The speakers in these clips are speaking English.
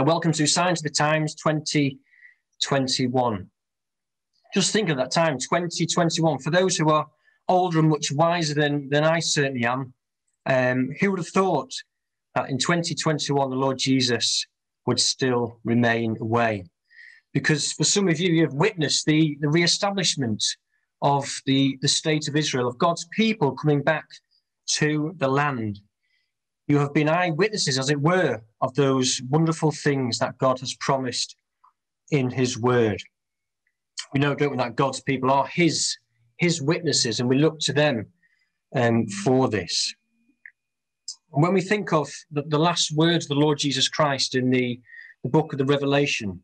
Welcome to Signs of the Times 2021. Just think of that time, 2021. For those who are older and much wiser than I certainly am, who would have thought that in 2021 the Lord Jesus would still remain away? Because for some of you, you have witnessed the re-establishment of the state of Israel, of God's people coming back to the land. You have been eyewitnesses, as it were, of those wonderful things that God has promised in his word. We know, don't we, that God's people are his witnesses, and we look to them for this. And when we think of the last words of the Lord Jesus Christ in the book of the Revelation,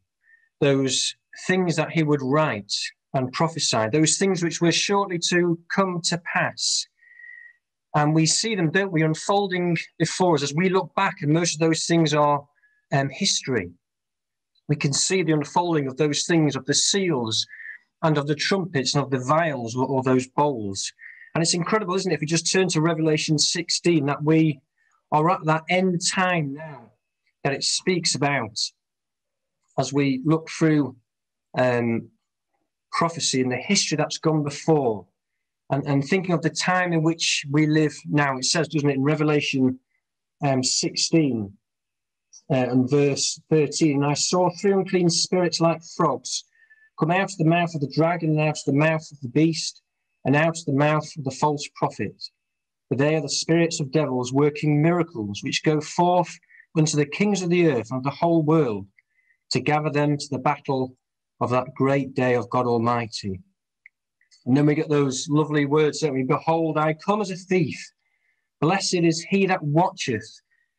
those things that he would write and prophesy, those things which were shortly to come to pass. And we see them, don't we, unfolding before us as we look back, and most of those things are history. We can see the unfolding of those things, of the seals and of the trumpets and of the vials or those bowls. And it's incredible, isn't it, if we just turn to Revelation 16, that we are at that end time now that it speaks about as we look through prophecy and the history that's gone before. And thinking of the time in which we live now, it says, doesn't it, in Revelation 16 and verse 13, "And I saw three unclean spirits like frogs come out of the mouth of the dragon, and out of the mouth of the beast, and out of the mouth of the false prophet. For they are the spirits of devils working miracles, which go forth unto the kings of the earth and of the whole world, to gather them to the battle of that great day of God Almighty." And then we get those lovely words, don't we? "Behold, I come as a thief. Blessed is he that watcheth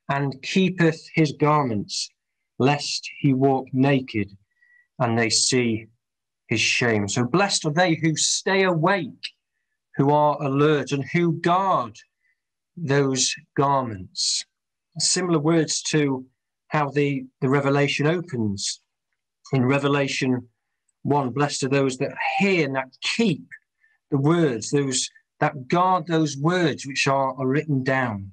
and keepeth his garments, lest he walk naked and they see his shame." So blessed are they who stay awake, who are alert, and who guard those garments. Similar words to how the Revelation opens in Revelation 1. Blessed are those that hear and that keep the words, those that guard those words which are written down.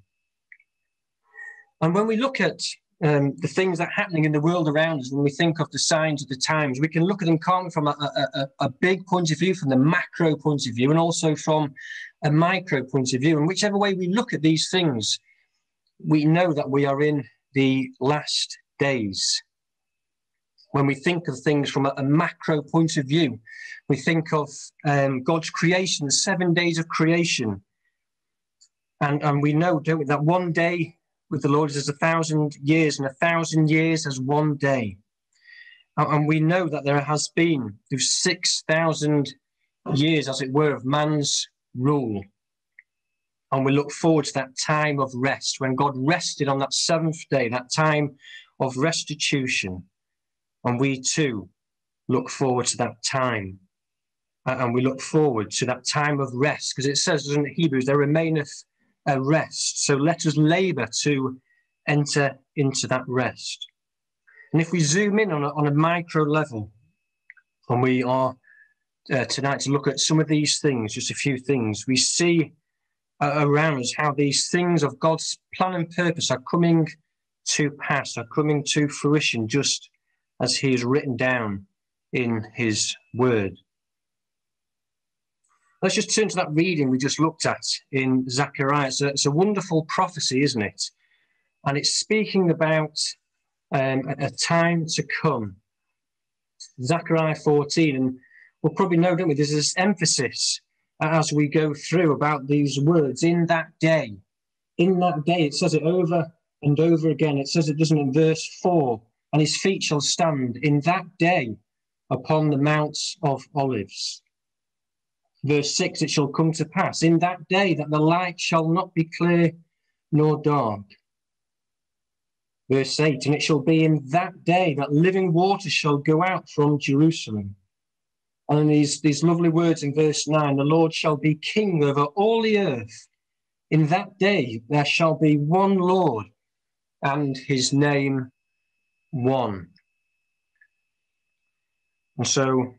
And when we look at the things that are happening in the world around us, when we think of the signs of the times, we can look at them, can't we, from a big point of view, from the macro point of view, and also from a micro point of view. And whichever way we look at these things, we know that we are in the last days. When we think of things from a macro point of view, we think of God's creation, the 7 days of creation. And we know, don't we, that one day with the Lord is as 1,000 years, and 1,000 years as one day. And we know that there has been those 6,000 years, as it were, of man's rule. And we look forward to that time of rest, when God rested on that seventh day, that time of restitution. And we too look forward to that time. And we look forward to that time of rest, because it says, doesn't it, Hebrews, there remaineth a rest. So let us labour to enter into that rest. And if we zoom in on a micro level, and we are tonight to look at some of these things, just a few things, we see around us how these things of God's plan and purpose are coming to pass, are coming to fruition, just as he has written down in his word. Let's just turn to that reading we just looked at in Zechariah. It's a wonderful prophecy, isn't it? And it's speaking about a time to come. Zechariah 14, and we'll probably know, don't we, there's this emphasis as we go through about these words, in that day. In that day, it says it over and over again. It says it, doesn't it, in verse 4. "And his feet shall stand in that day upon the Mount of Olives." Verse 6, "It shall come to pass in that day that the light shall not be clear nor dark." Verse 8, "And it shall be in that day that living water shall go out from Jerusalem." And then these lovely words in verse 9, "The Lord shall be king over all the earth. In that day there shall be one Lord, and his name one." And so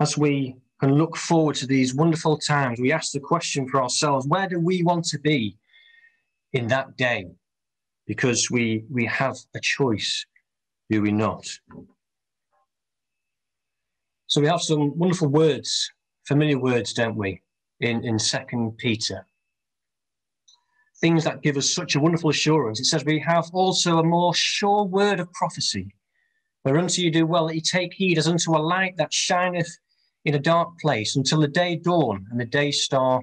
as we can look forward to these wonderful times, we ask the question for ourselves, where do we want to be in that day? Because we have a choice, do we not? So we have some wonderful words, familiar words, don't we, in Second Peter. Things that give us such a wonderful assurance. It says, we have also a more sure word of prophecy, whereunto you do well that you take heed as unto a light that shineth in a dark place until the day dawn and the day star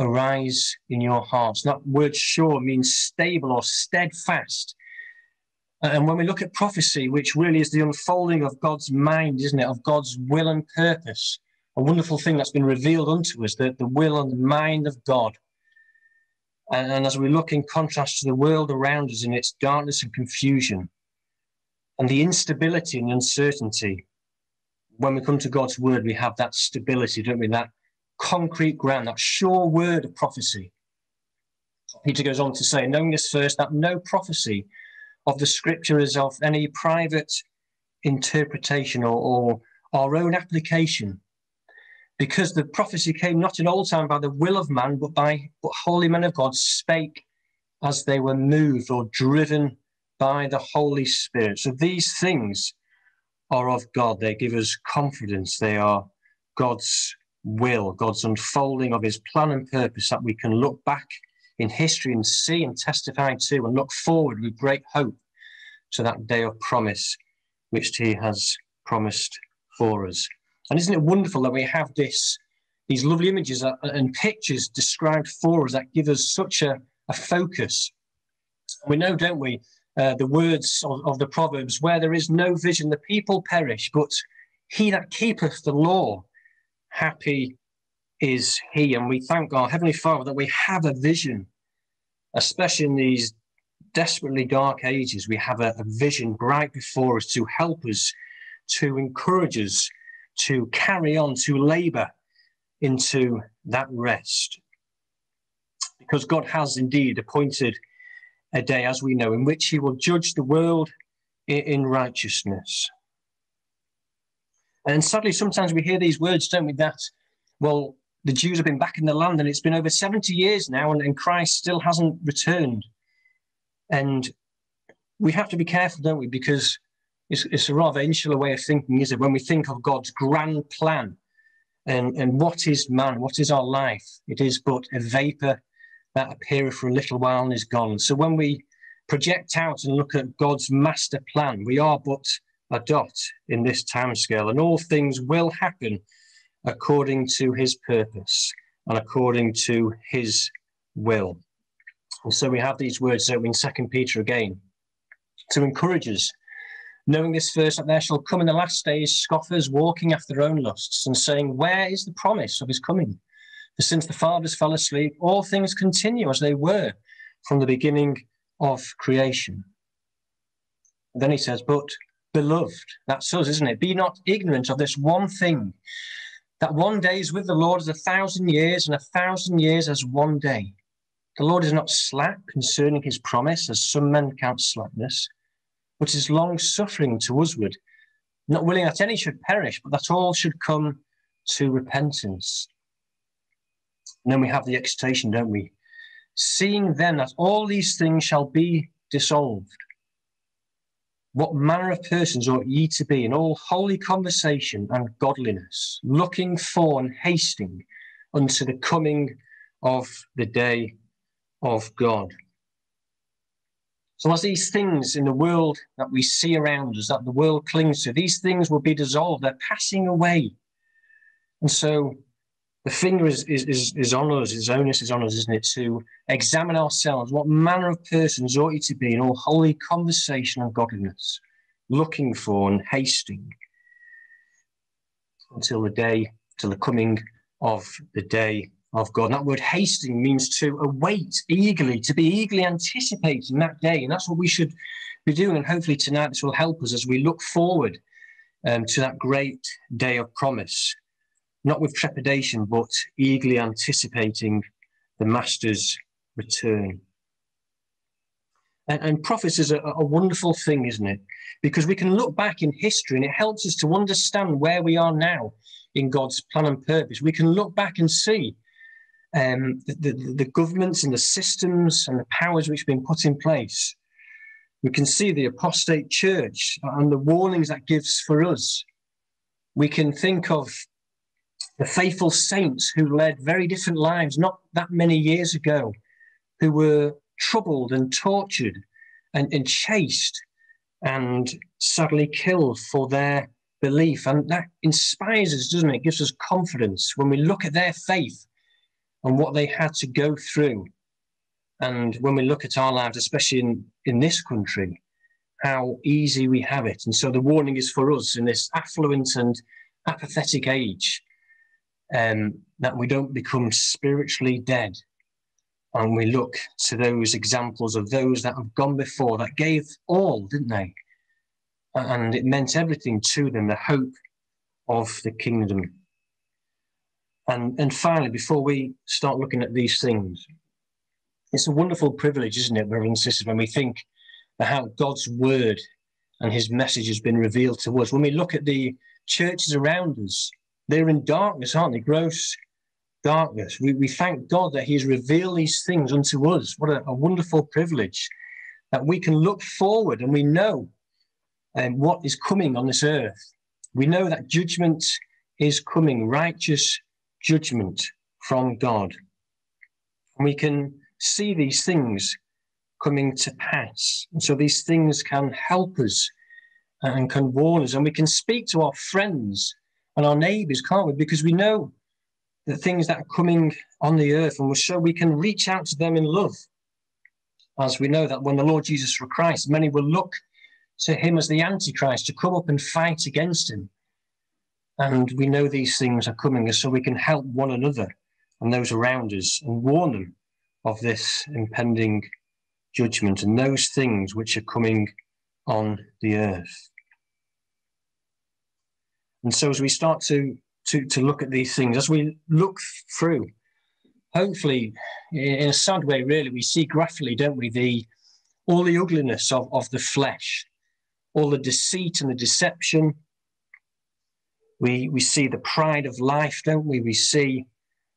arise in your hearts. And that word sure means stable or steadfast. And when we look at prophecy, which really is the unfolding of God's mind, isn't it, of God's will and purpose, a wonderful thing that's been revealed unto us, the will and the mind of God. And as we look in contrast to the world around us in its darkness and confusion, and the instability and uncertainty, when we come to God's word, we have that stability, don't we? That concrete ground, that sure word of prophecy. Peter goes on to say, knowing this first, that no prophecy of the scripture is of any private interpretation or our own application, because the prophecy came not in old time by the will of man, but holy men of God spake as they were moved or driven by the Holy Spirit. So these things are of God. They give us confidence. They are God's will, God's unfolding of his plan and purpose that we can look back in history and see and testify to, and look forward with great hope to that day of promise which he has promised for us. And isn't it wonderful that we have these lovely images and pictures described for us that give us such a focus? We know, don't we, the words of the Proverbs, where there is no vision, the people perish, but he that keepeth the law, happy is he. And we thank our Heavenly Father that we have a vision, especially in these desperately dark ages. We have a vision bright before us to help us, to encourage us, to carry on, to labour into that rest. Because God has indeed appointed a day, as we know, in which he will judge the world in righteousness. And sadly, sometimes we hear these words, don't we, that, well, the Jews have been back in the land and it's been over 70 years now and Christ still hasn't returned. And we have to be careful, don't we, because it's a rather insular way of thinking, is it? When we think of God's grand plan and what is man, what is our life? It is but a vapour that appeareth for a little while and is gone. So when we project out and look at God's master plan, we are but a dot in this timescale, and all things will happen according to his purpose and according to his will. And so we have these words in 2 Peter again to encourage us, knowing this first, that there shall come in the last days scoffers walking after their own lusts and saying, where is the promise of his coming? For since the fathers fell asleep, all things continue as they were from the beginning of creation. And then he says, but beloved, that's us, isn't it? Be not ignorant of this one thing, that one day is with the Lord as 1,000 years, and 1,000 years as one day. The Lord is not slack concerning his promise, as some men count slackness, but is long-suffering to usward, not willing that any should perish, but that all should come to repentance. And then we have the exhortation, don't we? Seeing then that all these things shall be dissolved, what manner of persons ought ye to be in all holy conversation and godliness, looking for and hasting unto the coming of the day of God. So as these things in the world that we see around us, that the world clings to, these things will be dissolved, they're passing away. And so the finger is on us, his onus is on us, isn't it, to examine ourselves. What manner of persons ought you to be in all holy conversation and godliness, looking for and hasting till the coming of the day of God. And that word hasting means to await eagerly, to be eagerly anticipating that day. And that's what we should be doing. And hopefully tonight this will help us as we look forward to that great day of promise. Not with trepidation, but eagerly anticipating the Master's return. And prophecy is a wonderful thing, isn't it? Because we can look back in history and it helps us to understand where we are now in God's plan and purpose. We can look back and see the governments and the systems and the powers which have been put in place. We can see the apostate church and the warnings that gives for us. We can think of the faithful saints who led very different lives not that many years ago, who were troubled and tortured and chased and sadly killed for their belief. And that inspires us, doesn't it? It gives us confidence when we look at their faith and what they had to go through. And when we look at our lives, especially in this country, how easy we have it. And so the warning is for us in this affluent and apathetic age, that we don't become spiritually dead. And we look to those examples of those that have gone before, that gave all, didn't they? And it meant everything to them, the hope of the kingdom. And finally, before we start looking at these things, it's a wonderful privilege, isn't it, brothers and sisters, when we think about how God's word and his message has been revealed to us. When we look at the churches around us, they're in darkness, aren't they? Gross darkness. We thank God that he has revealed these things unto us. What a wonderful privilege that we can look forward and we know what is coming on this earth. We know that judgment is coming, righteous judgment from God. And we can see these things coming to pass. And so these things can help us and can warn us. And we can speak to our friends and our neighbours, can't we? Because we know the things that are coming on the earth, and so we can reach out to them in love. As we know that when the Lord Jesus Christ, many will look to him as the Antichrist to come up and fight against him. And we know these things are coming, so we can help one another and those around us and warn them of this impending judgment and those things which are coming on the earth. And so as we start to look at these things, as we look through, hopefully, in a sad way, really, we see graphically, don't we, all the ugliness of the flesh, all the deceit and the deception. We see the pride of life, don't we? We see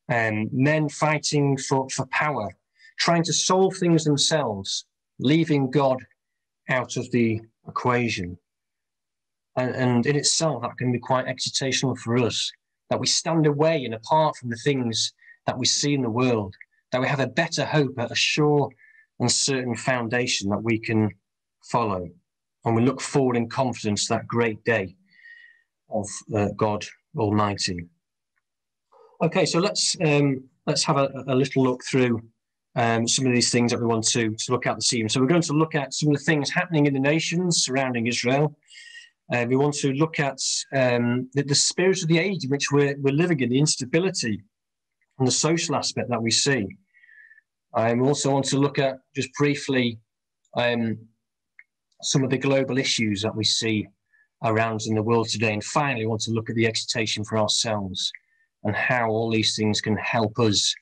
men fighting for power, trying to solve things themselves, leaving God out of the equation. And in itself, that can be quite excitational for us, that we stand away and apart from the things that we see in the world, that we have a better hope, a sure and certain foundation that we can follow. And we look forward in confidence to that great day of God Almighty. Okay, so let's have a little look through some of these things that we want to look at this evening. So we're going to look at some of the things happening in the nations surrounding Israel. We want to look at the spirit of the age in which we're living in, the instability and the social aspect that we see. I also want to look at, just briefly, some of the global issues that we see around in the world today. And finally, I want to look at the excitation for ourselves and how all these things can help us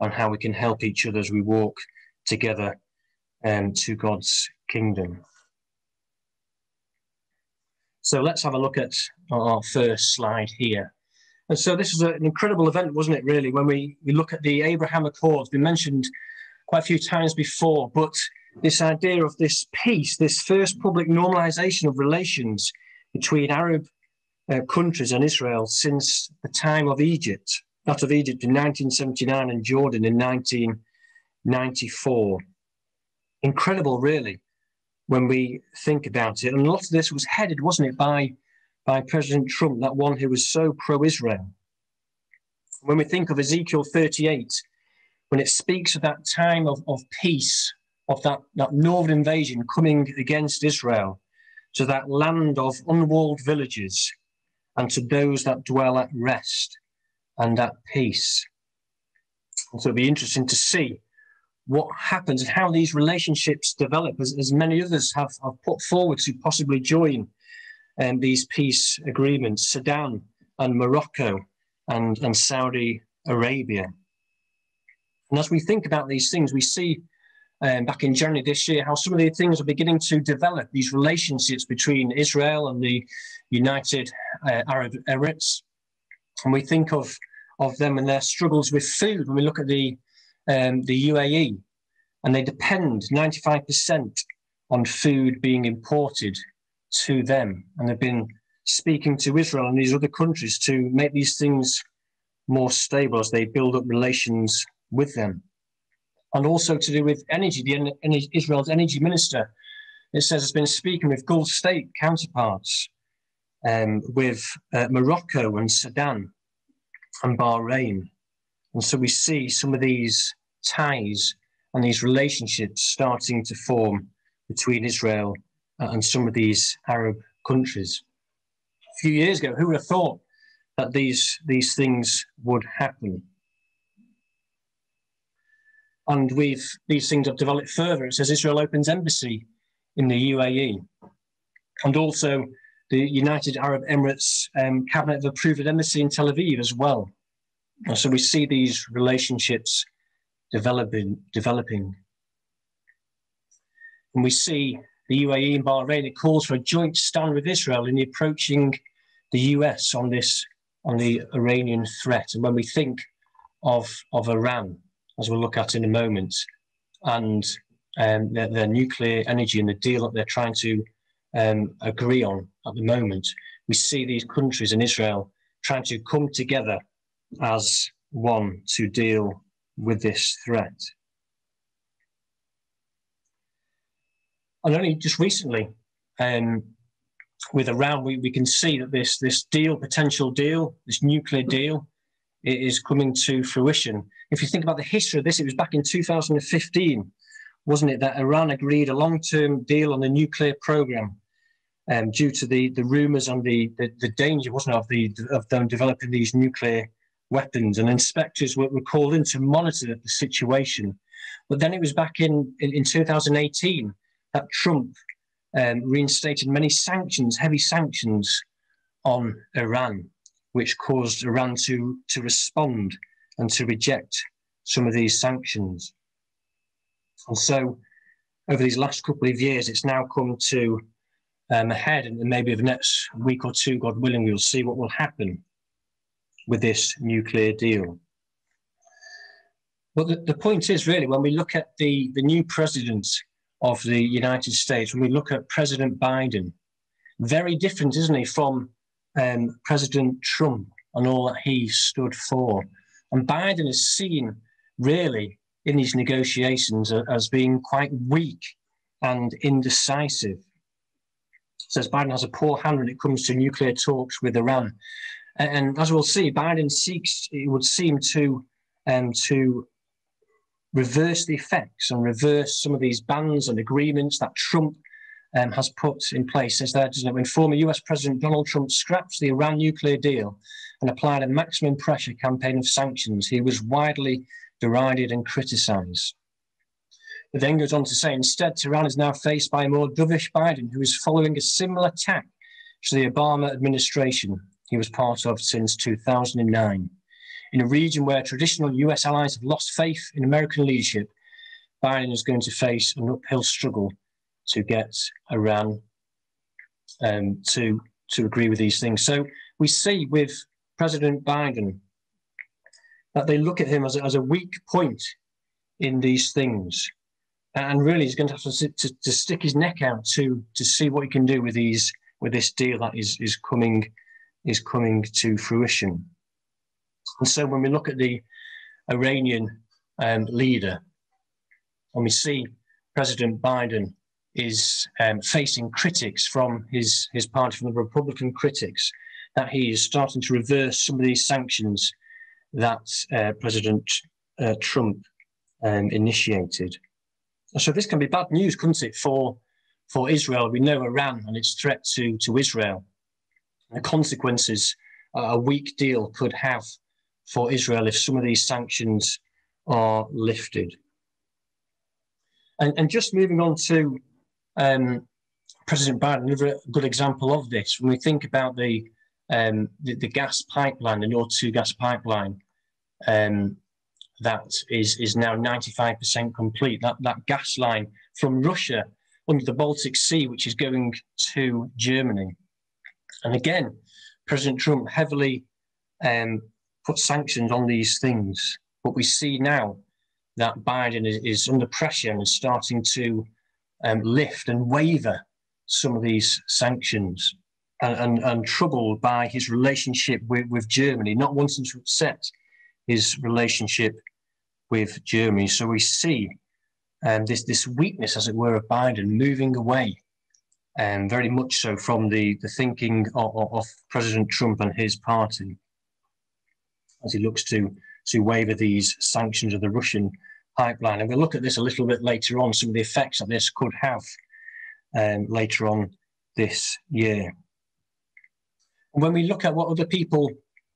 and how we can help each other as we walk together to God's kingdom. So let's have a look at our first slide here. And so this was an incredible event, wasn't it, really, when we look at the Abraham Accords. Been mentioned quite a few times before, but this idea of this peace, this first public normalisation of relations between Arab countries and Israel since the time of Egypt, that of Egypt in 1979 and Jordan in 1994. Incredible, really, when we think about it. And a lot of this was headed, wasn't it, by President Trump, that one who was so pro-Israel. When we think of Ezekiel 38, when it speaks of that time of peace, of that northern invasion coming against Israel, to that land of unwalled villages, and to those that dwell at rest and at peace. And so it'll be interesting to see what happens and how these relationships develop, as many others have put forward to possibly join these peace agreements, Sudan and Morocco and Saudi Arabia. And as we think about these things, we see back in January this year how some of the things are beginning to develop, these relationships between Israel and the United Arab Emirates. And we think of them and their struggles with food when we look at the UAE, and they depend 95% on food being imported to them. And they've been speaking to Israel and these other countries to make these things more stable as they build up relations with them. And also to do with energy, Israel's energy minister, it says, has been speaking with Gulf state counterparts, with Morocco and Sudan and Bahrain. And so we see some of these ties and these relationships starting to form between Israel and some of these Arab countries. A few years ago, who would have thought that these things would happen? And these things have developed further. It says Israel opens embassy in the UAE. And also the United Arab Emirates cabinet have approved an embassy in Tel Aviv as well. And so we see these relationships developing. And we see the UAE and Bahrain, it calls for a joint stand with Israel in approaching the US on the Iranian threat. And when we think of Iran, as we'll look at in a moment, and their nuclear energy and the deal that they're trying to agree on at the moment, we see these countries in Israel trying to come together as one to deal with this threat. And only just recently, with Iran, we can see that this nuclear deal, it is coming to fruition. If you think about the history of this, it was back in 2015, wasn't it, that Iran agreed a long-term deal on the nuclear program due to the rumours and the danger, wasn't it, of them developing these nuclear weapons. And inspectors were called in to monitor the situation. But then it was back in 2018 that Trump reinstated many sanctions, heavy sanctions on Iran, which caused Iran to respond and to reject some of these sanctions. And so over these last couple of years, it's now come to a head, and maybe over the next week or two, God willing, we'll see what will happen with this nuclear deal. But the point is really, when we look at the new president of the United States, when we look at President Biden, very different, isn't he, from President Trump and all that he stood for. And Biden is seen really in these negotiations as being quite weak and indecisive. It says Biden has a poor hand when it comes to nuclear talks with Iran. And as we'll see, Biden seeks, it would seem, to reverse the effects and reverse some of these bans and agreements that Trump has put in place. Says that, doesn't it? When former US President Donald Trump scrapped the Iran nuclear deal and applied a maximum pressure campaign of sanctions, he was widely derided and criticised. It then goes on to say, instead, Tehran is now faced by a more dovish Biden, who is following a similar tack to the Obama administration he was part of since 2009. In a region where traditional US allies have lost faith in American leadership, Biden is going to face an uphill struggle to get Iran to agree with these things. So we see with President Biden that they look at him as a weak point in these things. And really he's going to have to stick his neck out to see what he can do with this deal that is coming to fruition. And so when we look at the Iranian leader, and we see President Biden is facing critics from his party, from the Republican critics, that he is starting to reverse some of these sanctions that President Trump initiated. So this can be bad news, couldn't it, for Israel? We know Iran and its threat to Israel. The consequences a weak deal could have for Israel if some of these sanctions are lifted. And just moving on to President Biden, another good example of this, when we think about the gas pipeline, the Nord Stream gas pipeline, that is now 95% complete. That gas line from Russia under the Baltic Sea, which is going to Germany. And again, President Trump heavily put sanctions on these things. But we see now that Biden is under pressure and is starting to lift and waver some of these sanctions, and troubled by his relationship with Germany, not wanting to accept his relationship with Germany. So we see this weakness, as it were, of Biden moving away, and very much so from the thinking of President Trump and his party, as he looks to waver these sanctions of the Russian pipeline. And we'll look at this a little bit later on, some of the effects that this could have later on this year. And when we look at what other people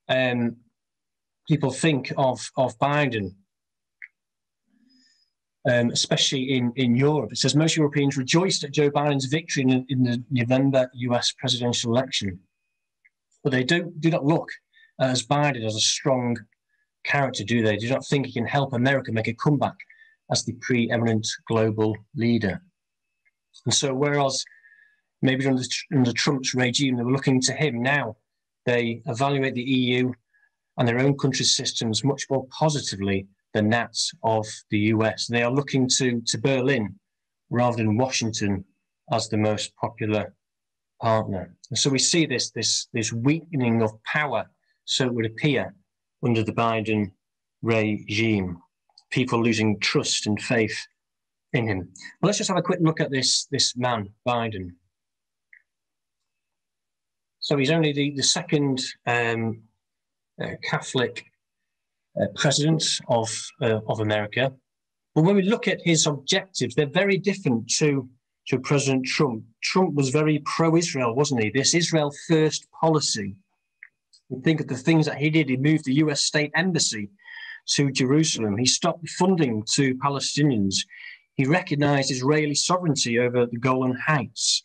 think of Biden, especially in Europe, it says most Europeans rejoiced at Joe Biden's victory in the November US presidential election, but they do not look as Biden as a strong character, do they? Do not think he can help America make a comeback as the preeminent global leader. And so whereas maybe under Trump's regime they were looking to him, now they evaluate the EU and their own country's systems much more positively than that of the US. They are looking to Berlin rather than Washington as the most popular partner. And so we see this weakening of power, so it would appear, under the Biden regime, people losing trust and faith in him. Well, let's just have a quick look at this man, Biden. So he's only the second Catholic president of America. But when we look at his objectives, they're very different to President Trump. Trump was very pro-Israel, wasn't he? This Israel first policy. We think of the things that he did. He moved the US state embassy to Jerusalem. He stopped funding to Palestinians. He recognized Israeli sovereignty over the Golan Heights.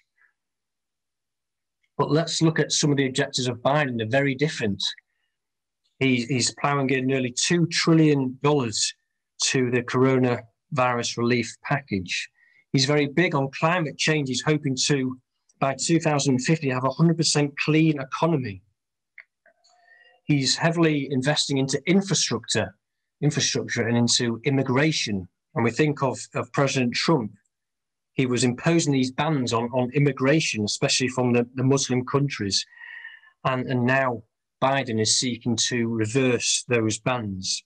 But let's look at some of the objectives of Biden. They're very different. He's plowing in nearly $2 trillion to the coronavirus relief package. He's very big on climate change. He's hoping to, by 2050, have a 100% clean economy. He's heavily investing into infrastructure and into immigration. And we think of President Trump. He was imposing these bans on immigration, especially from the Muslim countries. And now Biden is seeking to reverse those bans.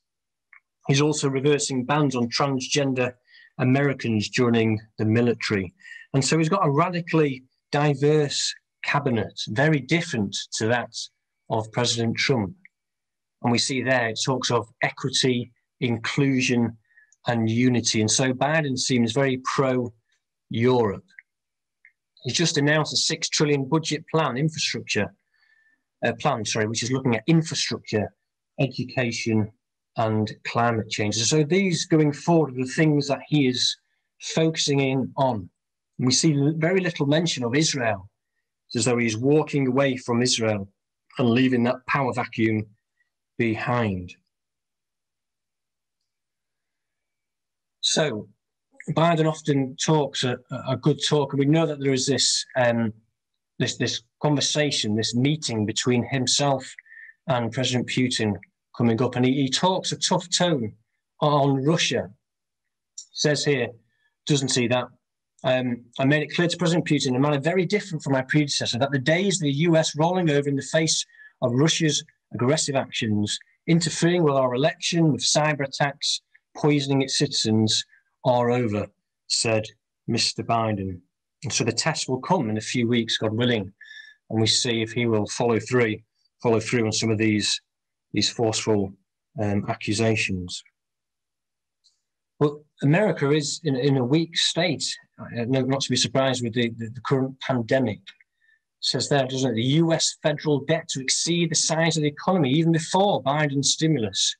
He's also reversing bans on transgender Americans joining the military. And so he's got a radically diverse cabinet, very different to that of President Trump. And we see there it talks of equity, inclusion, and unity. And so Biden seems very pro-Europe. He's just announced a $6 trillion budget plan, which is looking at infrastructure, education, and climate change. So these going forward are the things that he is focusing in on. And we see very little mention of Israel. It's as though he's walking away from Israel and leaving that power vacuum behind. So Biden often talks a good talk, and we know that there is this conversation, this meeting between himself and President Putin coming up, and he talks a tough tone on Russia. He says here, doesn't see that, I made it clear to President Putin in a manner very different from my predecessor that the days of the US rolling over in the face of Russia's aggressive actions, interfering with our election, with cyber attacks, poisoning its citizens, are over, said Mr. Biden. And so the test will come in a few weeks, God willing, and we see if he will follow through on some of these forceful accusations. But America is in a weak state. Not to be surprised with the current pandemic. It says there, doesn't it? The US federal debt to exceed the size of the economy even before Biden's stimulus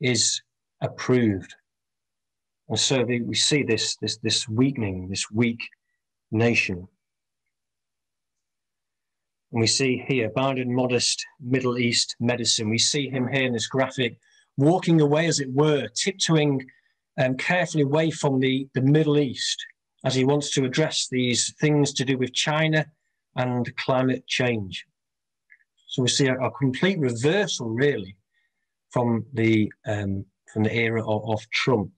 is approved. And so we see this weakening, this weak nation. And we see here Biden, modest Middle East medicine. We see him here in this graphic, walking away, as it were, tiptoeing carefully away from the Middle East, as he wants to address these things to do with China and climate change. So we see a complete reversal, really, from the era of Trump.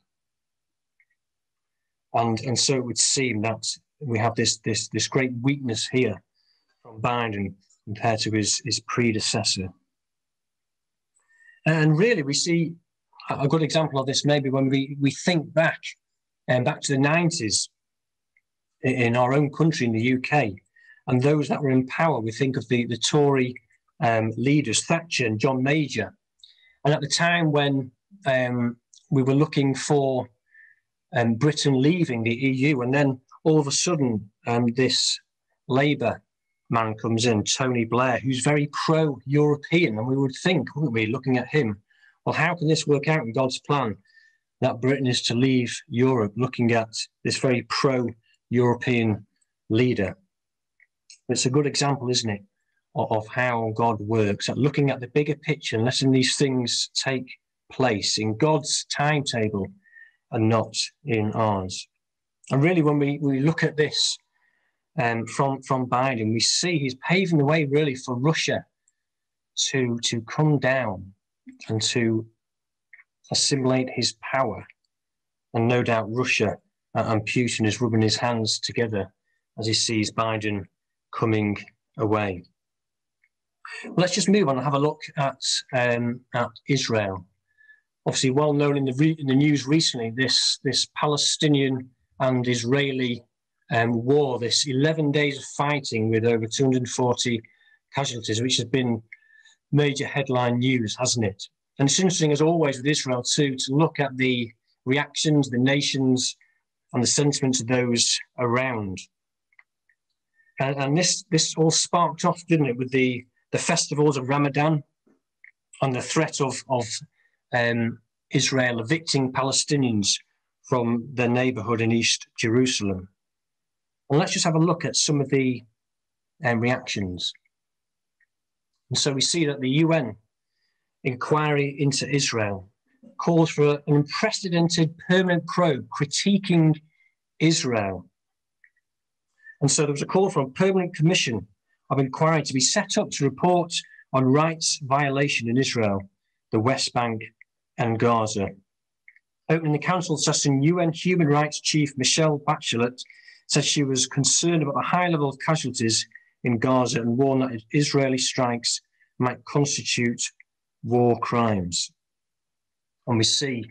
And so it would seem that we have this great weakness here from Biden compared to his predecessor. And really we see a good example of this maybe when we think back to the 90s in our own country, in the UK, and those that were in power. We think of the Tory leaders, Thatcher and John Major. And at the time when we were looking for Britain leaving the EU, and then all of a sudden this Labour man comes in, Tony Blair, who's very pro-European, and we would think, wouldn't we, looking at him, well, how can this work out in God's plan that Britain is to leave Europe, looking at this very pro-European leader? It's a good example, isn't it, of how God works, at looking at the bigger picture and letting these things take place in God's timetable and not in ours. And really, when we look at this from Biden, we see he's paving the way, really, for Russia to come down and to assimilate his power. And no doubt Russia and Putin is rubbing his hands together as he sees Biden coming away. Well, let's just move on and have a look at Israel. Obviously, well known in the news recently, this Palestinian and Israeli war, this 11 days of fighting with over 240 casualties, which has been major headline news, hasn't it? And it's interesting, as always, with Israel too, to look at the reactions, the nations, and the sentiments of those around. And this all sparked off, didn't it, with the festivals of Ramadan and the threat of Israel evicting Palestinians from their neighbourhood in East Jerusalem. And let's just have a look at some of the reactions. And so we see that the UN inquiry into Israel calls for an unprecedented permanent probe critiquing Israel. And so there was a call for a permanent commission of inquiry to be set up to report on rights violation in Israel, the West Bank and Gaza. Opening the council session, UN Human Rights Chief Michelle Bachelet said she was concerned about the high level of casualties in Gaza and warned that Israeli strikes might constitute war crimes. And we see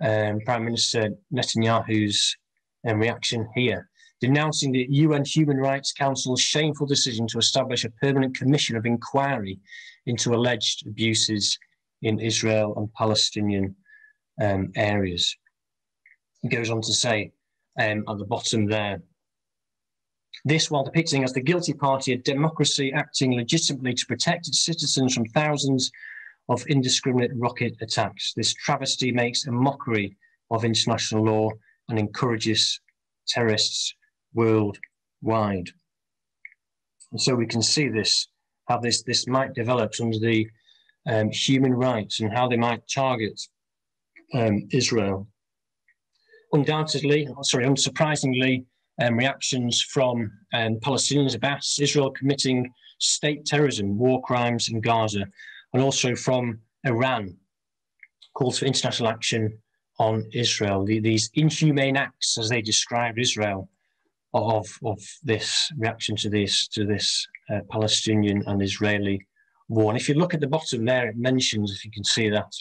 Prime Minister Netanyahu's reaction here, denouncing the UN Human Rights Council's shameful decision to establish a permanent commission of inquiry into alleged abuses in Israel and Palestinian areas. He goes on to say at the bottom there, this while depicting as the guilty party a democracy acting legitimately to protect its citizens from thousands of indiscriminate rocket attacks. This travesty makes a mockery of international law and encourages terrorists worldwide. And so we can see this, how this might develop under the human rights and how they might target Israel. Unsurprisingly, reactions from Palestinians about Israel committing state terrorism, war crimes in Gaza, and also from Iran, calls for international action on Israel. These inhumane acts, as they described Israel, of this reaction to this Palestinian and Israeli war. And if you look at the bottom there, it mentions, if you can see that,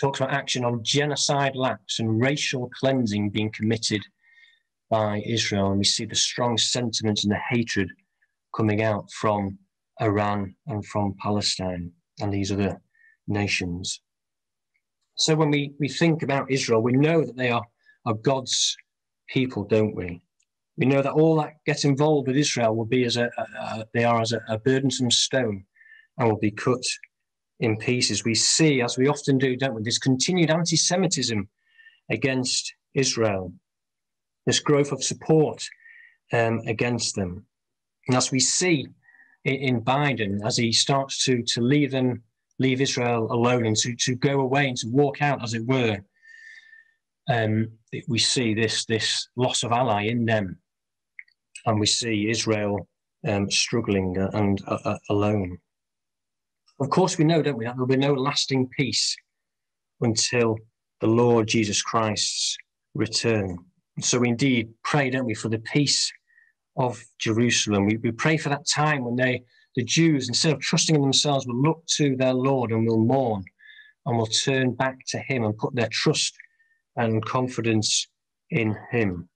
talks about action on genocidal acts and racial cleansing being committed by Israel. And we see the strong sentiment and the hatred coming out from Iran and from Palestine and these other nations. So when we think about Israel, we know that they are God's people, don't we? We know that all that gets involved with Israel will be as a burdensome stone and will be cut in pieces. We see, as we often do, don't we, this continued anti-Semitism against Israel, this growth of support against them. And as we see in Biden, as he starts to leave Israel alone and to go away and to walk out, as it were, we see this loss of ally in them, and we see Israel struggling and alone. Of course, we know, don't we, that there will be no lasting peace until the Lord Jesus Christ's return. So indeed, pray, don't we, for the peace of Jerusalem. We pray for that time when the Jews, instead of trusting in themselves, will look to their Lord and will mourn and will turn back to him and put their trust and confidence in him.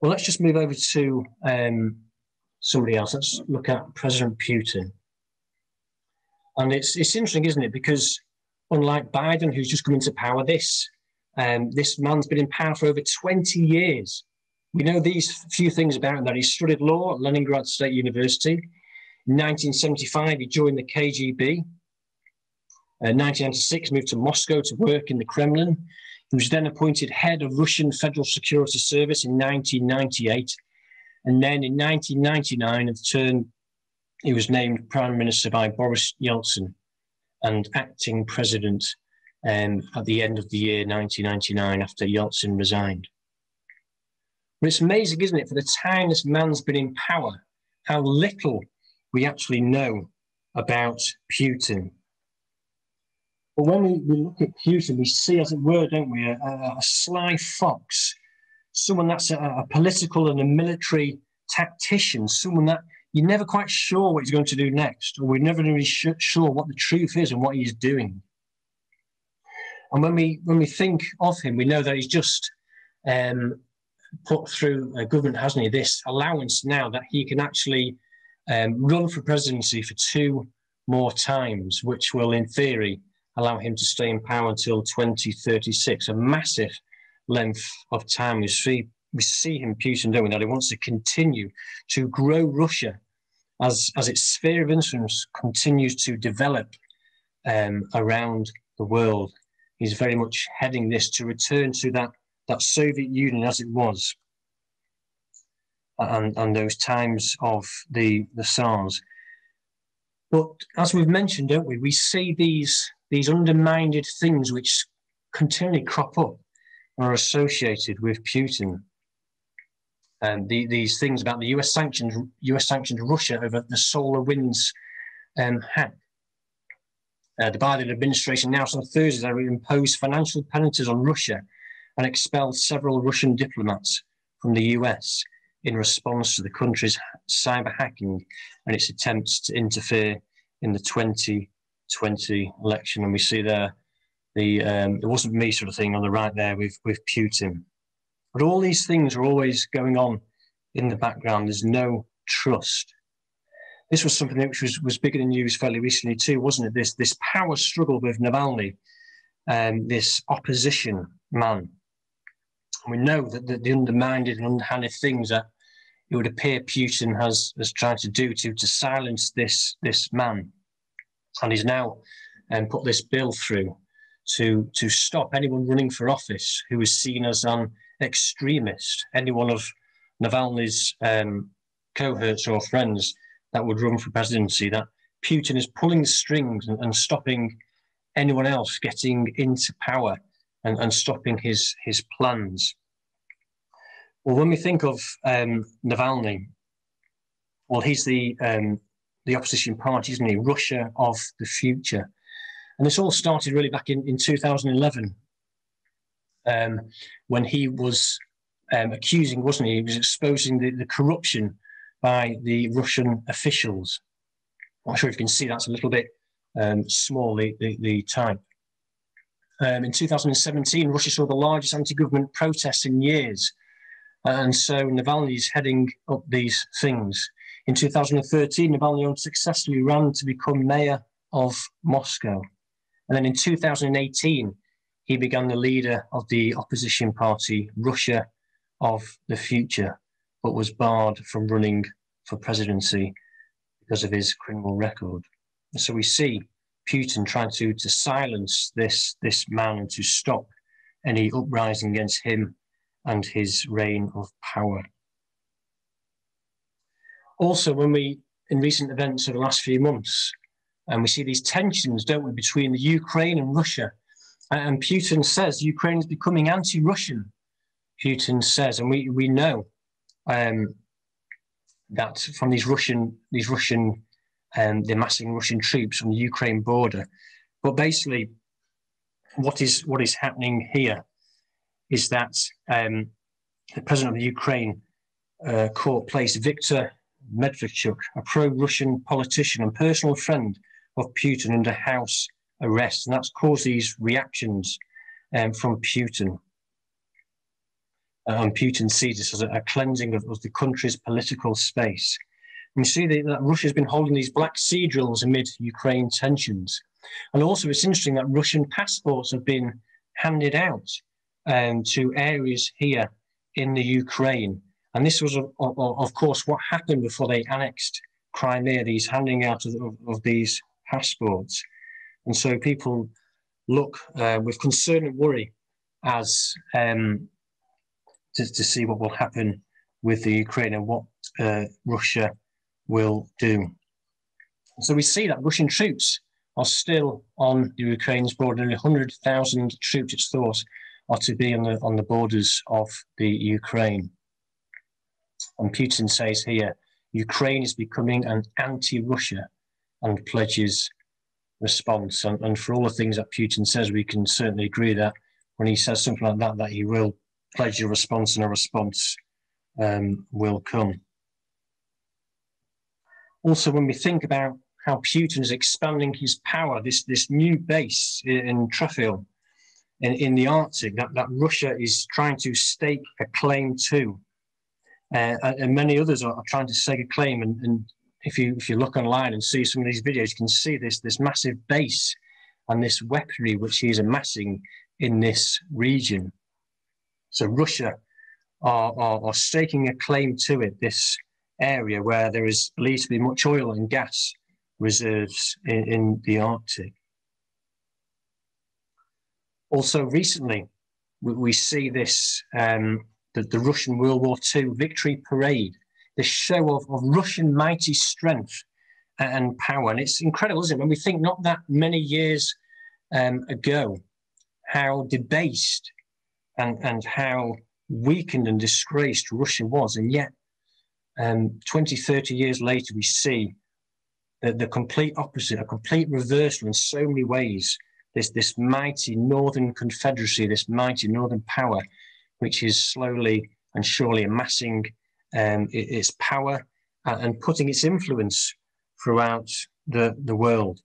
Well, let's just move over to somebody else. Let's look at President Putin. And it's interesting, isn't it? Because unlike Biden, who's just come into power, this man's been in power for over 20 years. We know these few things about him, that he studied law at Leningrad State University. In 1975, he joined the KGB. In 1996, moved to Moscow to work in the Kremlin. He was then appointed head of Russian Federal Security Service in 1998. And then in 1999, he was named Prime Minister by Boris Yeltsin and acting president at the end of the year 1999 after Yeltsin resigned. But it's amazing, isn't it, for the time this man's been in power, how little we actually know about Putin. But when we look at Putin, we see, as it were, don't we, a sly fox, someone that's a political and a military tactician, someone that you're never quite sure what he's going to do next, or we're never really sure what the truth is and what he's doing. And when we think of him, we know that he's just put through a government, hasn't he, this allowance now that he can actually run for presidency for 2 more times, which will, in theory, allow him to stay in power until 2036, a massive length of time. We see him, Putin, doing that. He wants to continue to grow Russia as its sphere of influence continues to develop around the world. He's very much heading this to return to that Soviet Union as it was, and those times of the Tsars. But as we've mentioned, don't we see these undermined things which continually crop up and are associated with Putin. These things about the US sanctioned Russia over the solar winds hack. The Biden administration announced on Thursday that it would impose financial penalties on Russia and expelled several Russian diplomats from the US in response to the country's cyber hacking and its attempts to interfere in the 2020 election. And we see there the "it wasn't me" sort of thing on the right there with Putin. But all these things are always going on in the background. There's no trust. This was something which was big in the news fairly recently too, wasn't it? This power struggle with Navalny, this opposition man. And we know that the undermined and underhanded things that it would appear Putin has tried to do to silence this man. And he's now put this bill through to stop anyone running for office who is seen as an extremist, anyone of Navalny's cohorts or friends that would run for presidency, that Putin is pulling the strings and stopping anyone else getting into power and stopping his plans. Well, when we think of Navalny, well, he's the opposition party, isn't he? Russia of the future. And this all started really back in 2011 when he was accusing, wasn't he? He was exposing the corruption by the Russian officials. I'm not sure if you can see that's a little bit small, the type. In 2017, Russia saw the largest anti-government protests in years. And so Navalny is heading up these things. In 2013, Navalny unsuccessfully ran to become mayor of Moscow. And then in 2018, he began the leader of the opposition party, Russia of the Future, but was barred from running for presidency because of his criminal record. And so we see Putin trying to silence this man and to stop any uprising against him and his reign of power. Also, in recent events over the last few months, and we see these tensions, don't we, between the Ukraine and Russia. And Putin says Ukraine is becoming anti-Russian, Putin says. And we know that from the amassing Russian troops on the Ukraine border. But basically, what is happening here is that the president of Ukraine court placed Viktor Medvedchuk, a pro-Russian politician and personal friend of Putin, under house arrest, and that's caused these reactions from Putin. And Putin sees this as a cleansing of the country's political space. And you see that Russia's been holding these Black Sea drills amid Ukraine tensions. And also it's interesting that Russian passports have been handed out to areas here in the Ukraine. And this was, of course, what happened before they annexed Crimea, these handing out of these passports. And so people look with concern and worry as to see what will happen with the Ukraine and what Russia will do. So we see that Russian troops are still on the Ukraine's border. Nearly 100,000 troops, it's thought, are to be on the borders of the Ukraine. And Putin says here, Ukraine is becoming an anti-Russia, and pledges response. And for all the things that Putin says, we can certainly agree that when he says something like that, that he will pledge a response, and a response will come. Also, when we think about how Putin is expanding his power, this new base in Trafil, in the Arctic, that Russia is trying to stake a claim to. And many others are trying to stake a claim. And if you look online and see some of these videos, you can see this massive base and this weaponry which he is amassing in this region. So Russia are staking a claim to it, this area where there is believed to be much oil and gas reserves in the Arctic. Also recently, we see this, the Russian World War II victory parade, this show of Russian mighty strength and power. And it's incredible, isn't it? When we think not that many years ago, how debased and how weakened and disgraced Russia was. And yet, 20, 30 years later, we see the complete opposite, a complete reversal in so many ways. This mighty northern confederacy, this mighty northern power, which is slowly and surely amassing its power and putting its influence throughout the world.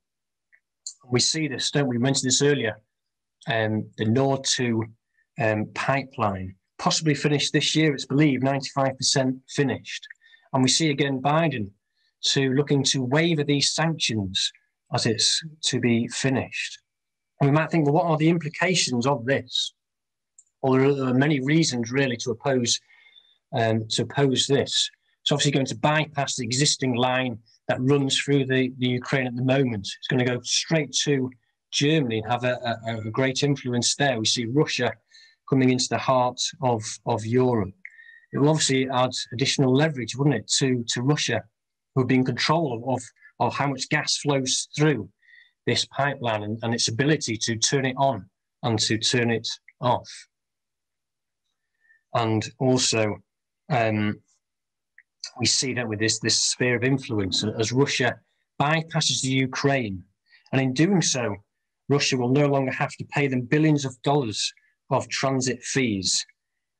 We see this, don't we? We mentioned this earlier, the Nord Stream pipeline, possibly finished this year, it's believed, 95% finished. And we see again Biden looking to waiver these sanctions as it's to be finished. And we might think, well, what are the implications of this? Well, there are many reasons really to oppose this. It's obviously going to bypass the existing line that runs through the Ukraine at the moment. It's going to go straight to Germany and have a great influence there. We see Russia coming into the heart of Europe. It will obviously add additional leverage, wouldn't it, to Russia, who would be in control of how much gas flows through this pipeline and its ability to turn it on and to turn it off. And also, we see that with this sphere of influence, as Russia bypasses the Ukraine, and in doing so, Russia will no longer have to pay them billions of dollars of transit fees.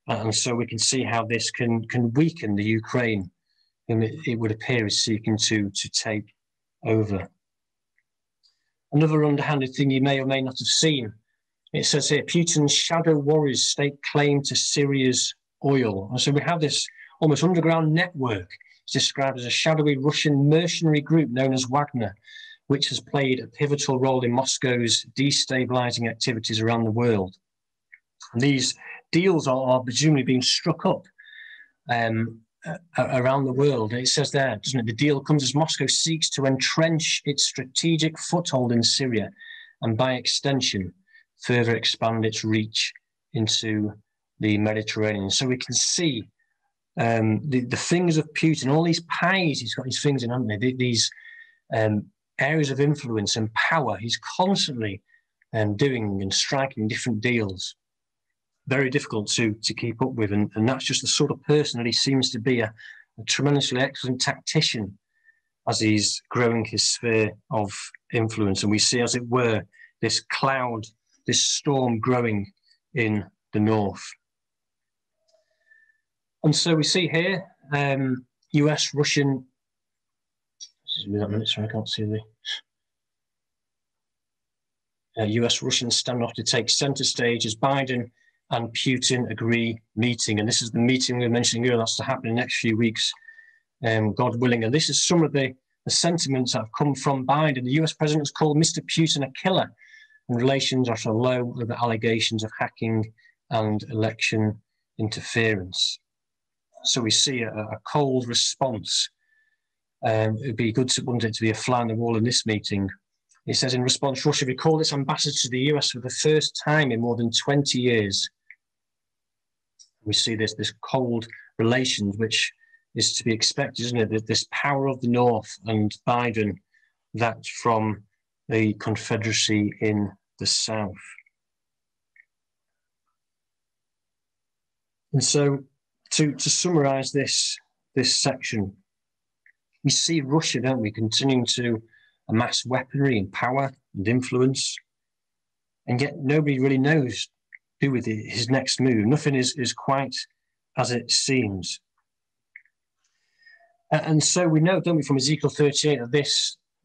And so we can see how this can weaken the Ukraine, whom it would appear is seeking to take over. Another underhanded thing you may or may not have seen, it says here, Putin's shadow warriors stake claim to Syria's oil. And so we have this almost underground network. It's described as a shadowy Russian mercenary group known as Wagner, which has played a pivotal role in Moscow's destabilizing activities around the world. And these deals are presumably being struck up around the world. It says there, doesn't it? The deal comes as Moscow seeks to entrench its strategic foothold in Syria and, by extension, further expand its reach into the Mediterranean. So we can see the fingers of Putin, all these pies he's got his fingers in, haven't they? These areas of influence and power he's constantly doing and striking different deals. Very difficult to keep up with, and that's just the sort of person that he seems to be, a tremendously excellent tactician as he's growing his sphere of influence. And we see, as it were, this cloud, this storm growing in the north. And so we see here US, Russian, US-Russian standoff to take centre stage as Biden and Putin agree meeting. And this is the meeting we were mentioning earlier, that's to happen in the next few weeks, God willing. And this is some of the sentiments that have come from Biden. The US president has called Mr. Putin a killer, and relations are so low over allegations of hacking and election interference. So we see a cold response. It'd be good to want it to be a fly on the wall in this meeting. It says, in response, Russia recalled its ambassador to the US for the first time in more than 20 years. We see this cold relations, which is to be expected, isn't it? This power of the North and Biden, that from the Confederacy in the South. And so to summarise this section, we see Russia, don't we, continuing to amass weaponry and power and influence, and yet nobody really knows who with his next move. Nothing is quite as it seems. And so we know, don't we, from Ezekiel 38, that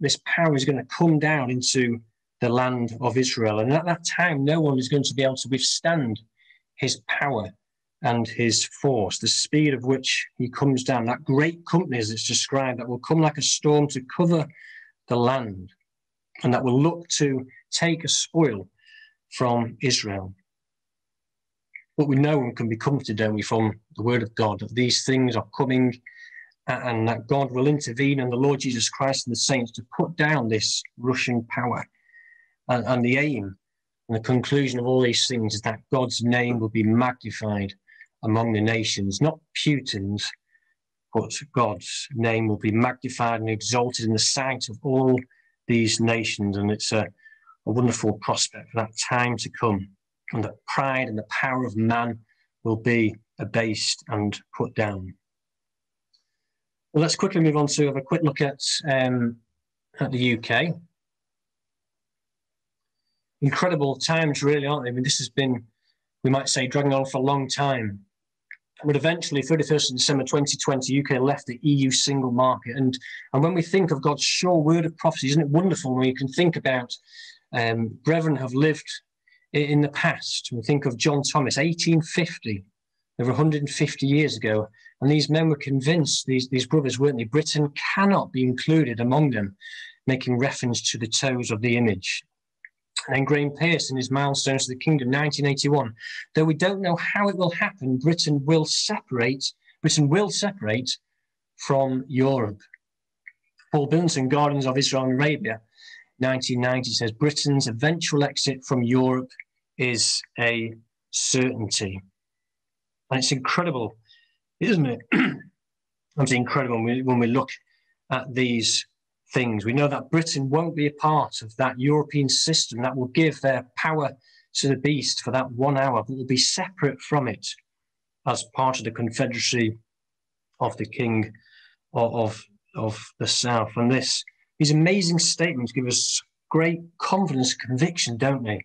this power is going to come down into the land of Israel. And at that time, no one is going to be able to withstand his power and his force, the speed of which he comes down. That great company, as it's described, that will come like a storm to cover the land, and that will look to take a spoil from Israel. But we know and can be comforted, don't we, from the word of God, that these things are coming and that God will intervene, and the Lord Jesus Christ and the saints, to put down this Russian power. And the aim and the conclusion of all these things is that God's name will be magnified among the nations, not Putin's, but God's name will be magnified and exalted in the sight of all these nations. And it's a wonderful prospect for that time to come, and that pride and the power of man will be abased and put down. Well, let's quickly move on to have a quick look at the UK. Incredible times, really, aren't they? I mean, this has been, we might say, dragging on for a long time. But eventually, 31st of December 2020, UK left the EU single market. And when we think of God's sure word of prophecy, isn't it wonderful when you can think about brethren have lived in the past? We think of John Thomas, 1850, over 150 years ago. And these men were convinced, these brothers, weren't they, Britain cannot be included among them, making reference to the toes of the image. And then Graham Pearce in his Milestones to the Kingdom, 1981. Though we don't know how it will happen, Britain will separate from Europe. Paul Billington, Gardens of Israel and Arabia, 1990, says Britain's eventual exit from Europe is a certainty. And it's incredible, isn't it? It's incredible when we look at these things. We know that Britain won't be a part of that European system that will give their power to the beast for that 1 hour, but will be separate from it as part of the Confederacy of the King of the South. And these amazing statements give us great confidence and conviction, don't they?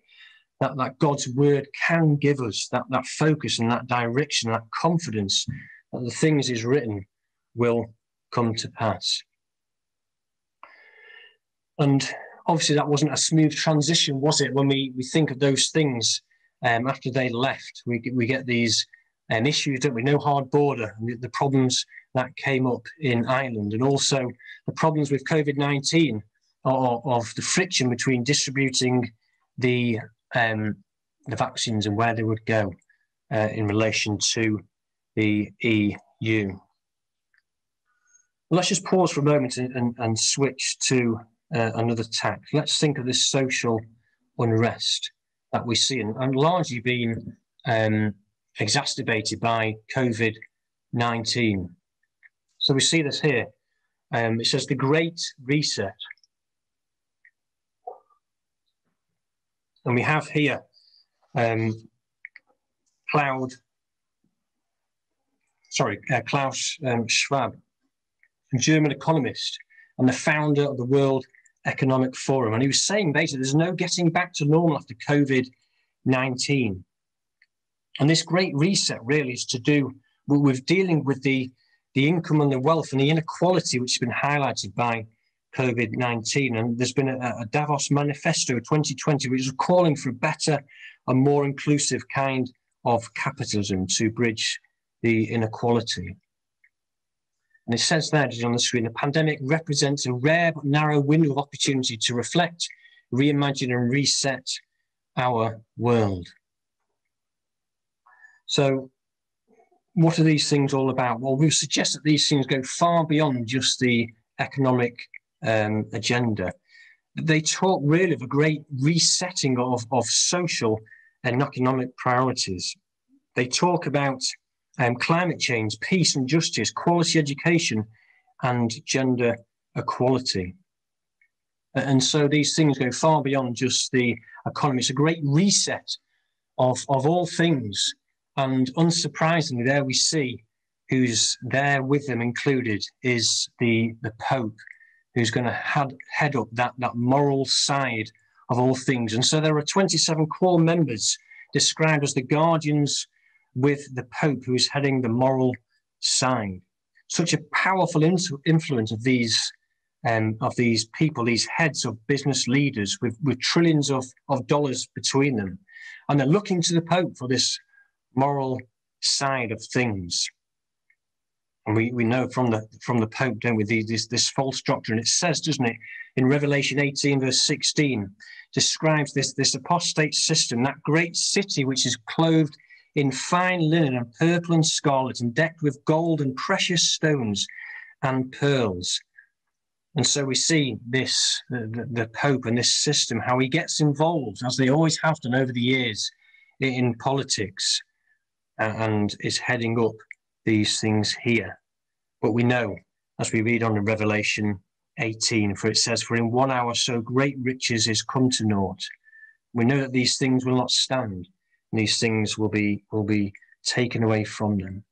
That God's word can give us that focus and that direction, that confidence that the things is written will come to pass. And obviously that wasn't a smooth transition, was it? When we think of those things after they left, we get these issues, don't we? No hard border, the problems that came up in Ireland, and also the problems with COVID-19 of the friction between distributing the vaccines and where they would go in relation to the EU. Well, let's just pause for a moment and switch to another tack. Let's think of this social unrest that we see, and largely being exacerbated by COVID-19. So we see this here. It says the Great Reset. And we have here Klaus Schwab, a German economist and the founder of the World Economic Forum. And he was saying basically there's no getting back to normal after COVID-19. And this great reset really is to do with dealing with the income and the wealth and the inequality which has been highlighted by COVID-19. And there's been a Davos manifesto 2020, which is calling for a better and more inclusive kind of capitalism to bridge the inequality. And it says there, on the screen, the pandemic represents a rare but narrow window of opportunity to reflect, reimagine and reset our world. So what are these things all about? Well, we suggest that these things go far beyond just the economic agenda. They talk really of a great resetting of social and economic priorities. They talk about climate change, peace and justice, quality education, and gender equality. And so these things go far beyond just the economy. It's a great reset of all things. And unsurprisingly, there we see who's there with them included is the Pope, who's going to head up that moral side of all things. And so there are 27 core members described as the guardians with the Pope, who's heading the moral side. Such a powerful influence of these people, these heads of business leaders with trillions of dollars between them. And they're looking to the Pope for this moral side of things. And we know from the Pope, don't we, this false doctrine. It says, doesn't it, in Revelation 18, verse 16, describes this apostate system, that great city which is clothed in fine linen and purple and scarlet and decked with gold and precious stones and pearls. And so we see this, the Pope and this system, how he gets involved, as they always have done over the years, in politics, and is heading up these things here. But we know, as we read on in Revelation 18, for it says, for in 1 hour so great riches is come to naught. We know that these things will not stand, and these things will be taken away from them.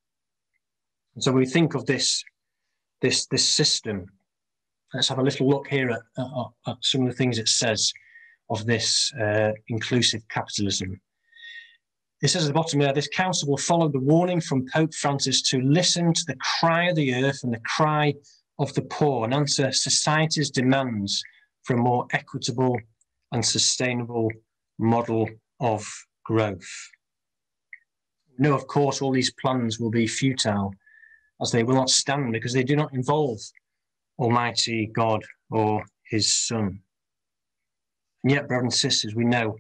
And so we think of this system. Let's have a little look here at some of the things it says of this inclusive capitalism. It says at the bottom there, this council will follow the warning from Pope Francis to listen to the cry of the earth and the cry of the poor and answer society's demands for a more equitable and sustainable model of growth. We know, of course, all these plans will be futile as they will not stand because they do not involve Almighty God or his Son. And yet, brothers and sisters, we know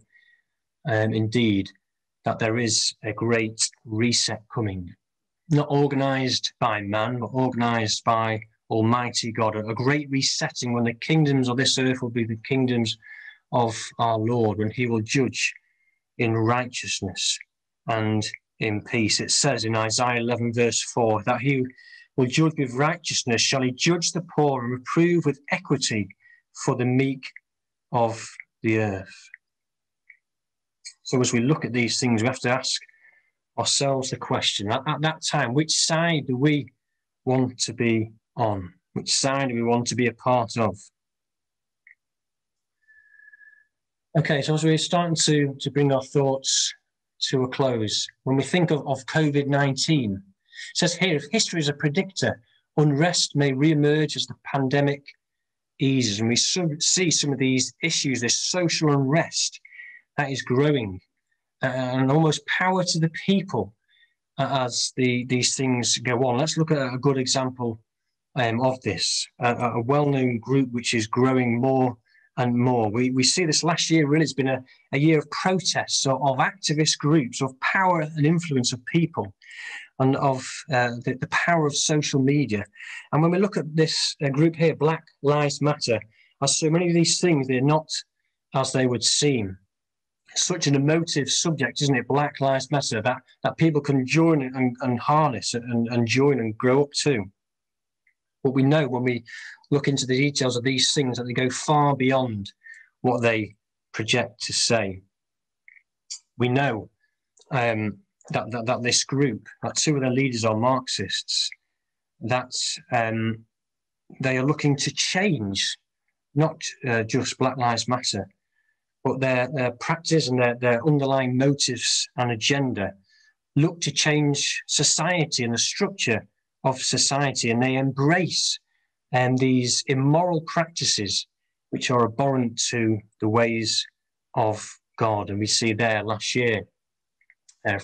indeed that there is a great reset coming, not organised by man, but organised by Almighty God, a great resetting when the kingdoms of this earth will be the kingdoms of our Lord, when he will judge in righteousness and in peace. It says in Isaiah 11, verse 4, that he will judge with righteousness, shall he judge the poor and reprove with equity for the meek of the earth. So as we look at these things, we have to ask ourselves the question, at that time, which side do we want to be on? Which side do we want to be a part of? Okay, so as we're starting to bring our thoughts to a close, when we think of COVID-19, it says here, if history is a predictor, unrest may re-emerge as the pandemic eases. And we see some of these issues, this social unrest, that is growing, and almost power to the people as these things go on. Let's look at a good example of this, a well-known group which is growing more and more. We see this last year, really. It's been a year of protests, of activist groups, of power and influence of people, and of the power of social media. And when we look at this group here, Black Lives Matter, as so many of these things, they're not as they would seem. Such an emotive subject, isn't it, Black Lives Matter, that people can join and harness and join and grow up to. But we know when we look into the details of these things that they go far beyond what they project to say. We know that this group, that two of their leaders are Marxists, that they are looking to change, not just Black Lives Matter, but their practice and their underlying motives and agenda look to change society and the structure of society, and they embrace these immoral practices which are abhorrent to the ways of God. And we see there last year a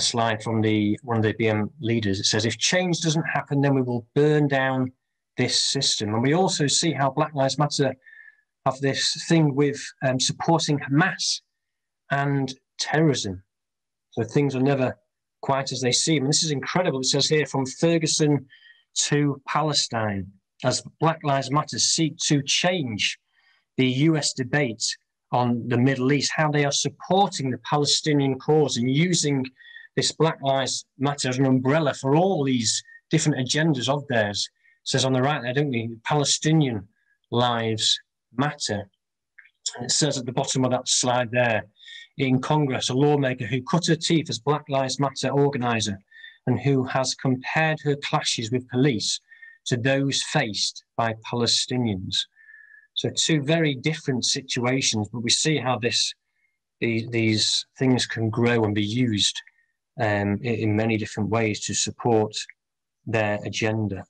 slide from one of the BM leaders. It says, if change doesn't happen, then we will burn down this system. And we also see how Black Lives Matter have this thing with supporting Hamas and terrorism. So things are never quite as they seem. And this is incredible. It says here, from Ferguson to Palestine, as Black Lives Matter seek to change the US debate on the Middle East, how they are supporting the Palestinian cause and using this Black Lives Matter as an umbrella for all these different agendas of theirs. It says on the right there, don't we, Palestinian lives matter. And it says at the bottom of that slide there, in Congress, a lawmaker who cut her teeth as Black Lives Matter organizer and who has compared her clashes with police to those faced by Palestinians. So two very different situations, but we see how these things can grow and be used in many different ways to support their agenda.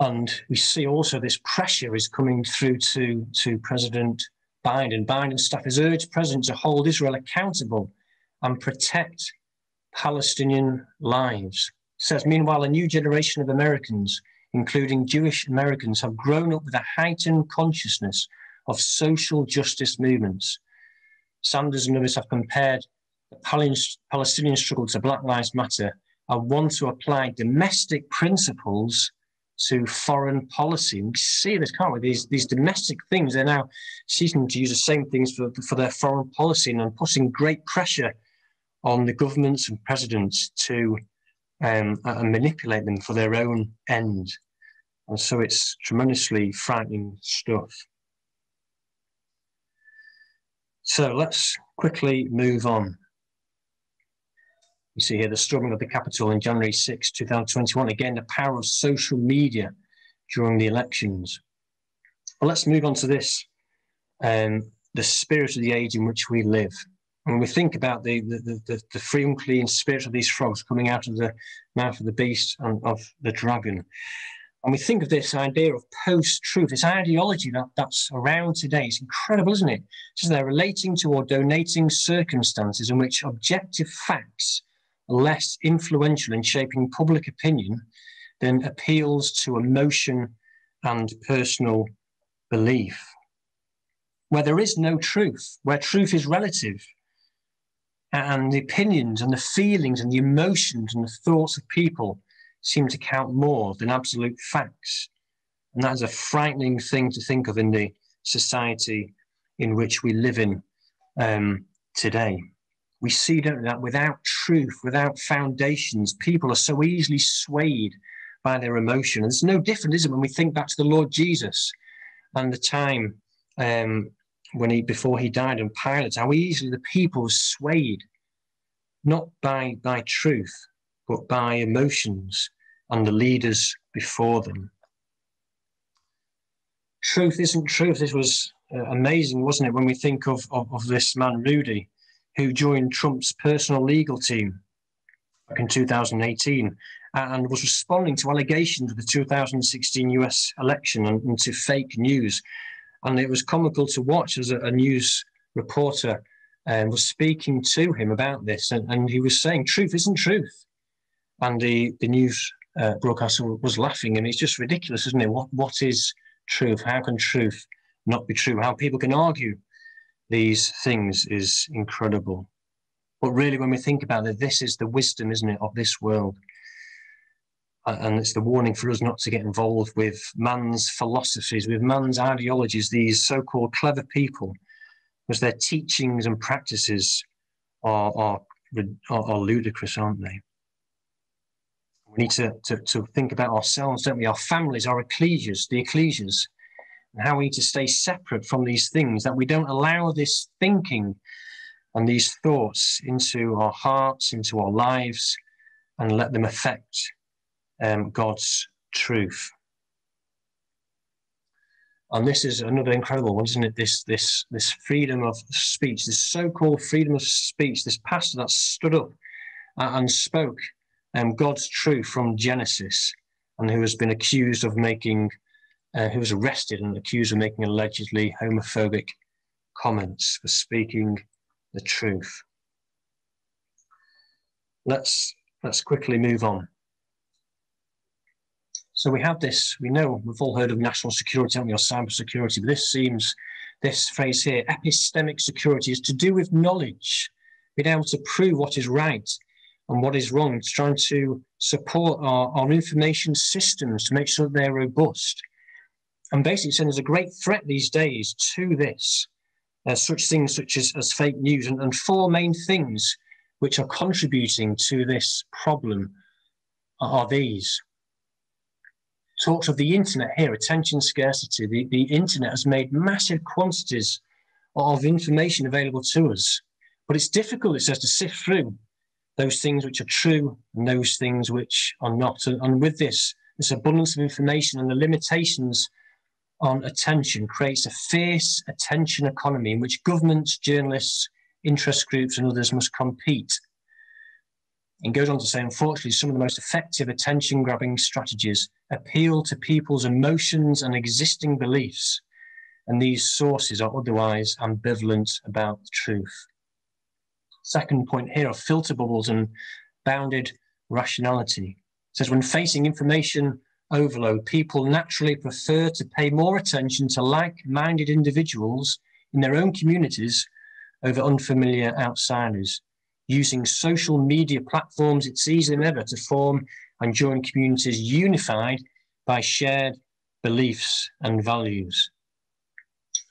And we see also this pressure is coming through to President Biden. Biden's staff has urged President to hold Israel accountable and protect Palestinian lives. It says, meanwhile, a new generation of Americans, including Jewish Americans, have grown up with a heightened consciousness of social justice movements. Sanders and others have compared the Palestinian struggle to Black Lives Matter and want to apply domestic principles to foreign policy. And we see this, can't we? These domestic things, they're now seeking to use the same things for their foreign policy, and putting great pressure on the governments and presidents to manipulate them for their own end. And so it's tremendously frightening stuff. So let's quickly move on. You see here the storming of the Capitol in January 6, 2021. Again, the power of social media during the elections. Well, let's move on to this, the spirit of the age in which we live. And when we think about the free and clean spirit of these frogs coming out of the mouth of the beast and of the dragon, and we think of this idea of post-truth, this ideology that's around today. It's incredible, isn't it? So they're relating to or donating circumstances in which objective facts less influential in shaping public opinion than appeals to emotion and personal belief. Where there is no truth, where truth is relative, and the opinions and the feelings and the emotions and the thoughts of people seem to count more than absolute facts. And that is a frightening thing to think of in the society in which we live in today. We see, don't we, that without truth, without foundations, people are so easily swayed by their emotion. And it's no different, is it, when we think back to the Lord Jesus and the time before he died, and Pilate, how easily the people were swayed, not by truth, but by emotions and the leaders before them. Truth isn't truth. This was amazing, wasn't it, when we think of this man, Rudy, who joined Trump's personal legal team back in 2018 and was responding to allegations of the 2016 US election and to fake news. And it was comical to watch as a news reporter was speaking to him about this, and he was saying, truth isn't truth. And the news broadcaster was laughing, and it's just ridiculous, isn't it? What is truth? How can truth not be true? How people can argue these things is incredible. But really, when we think about it, this is the wisdom, isn't it, of this world. And it's the warning for us not to get involved with man's philosophies, with man's ideologies, these so-called clever people, because their teachings and practices are ludicrous, aren't they? We need to think about ourselves, don't we? Our families, our ecclesias, the ecclesias, and how we need to stay separate from these things, that we don't allow this thinking and these thoughts into our hearts, into our lives, and let them affect God's truth. And this is another incredible one, isn't it? This freedom of speech, this so-called freedom of speech, this pastor that stood up and spoke God's truth from Genesis, and who has been accused of making, who was arrested and accused of making allegedly homophobic comments for speaking the truth. Let's quickly move on. So we have this, we know, we've all heard of national security, haven't we, or cyber security, but this seems, this phrase here, epistemic security, is to do with knowledge, being able to prove what is right and what is wrong. It's trying to support our information systems to make sure that they're robust. And basically saying there's a great threat these days to this, such things such as fake news, and four main things which are contributing to this problem are these. Talks of the internet here, attention scarcity. The internet has made massive quantities of information available to us, but it's difficult, it says, to sift through those things which are true and those things which are not. And with this abundance of information and the limitations on attention creates a fierce attention economy in which governments, journalists, interest groups and others must compete. And goes on to say, unfortunately, some of the most effective attention-grabbing strategies appeal to people's emotions and existing beliefs, and these sources are otherwise ambivalent about the truth. Second point here are filter bubbles and bounded rationality. It says, when facing information overload, people naturally prefer to pay more attention to like-minded individuals in their own communities over unfamiliar outsiders. Using social media platforms, it's easier than ever to form and join communities unified by shared beliefs and values.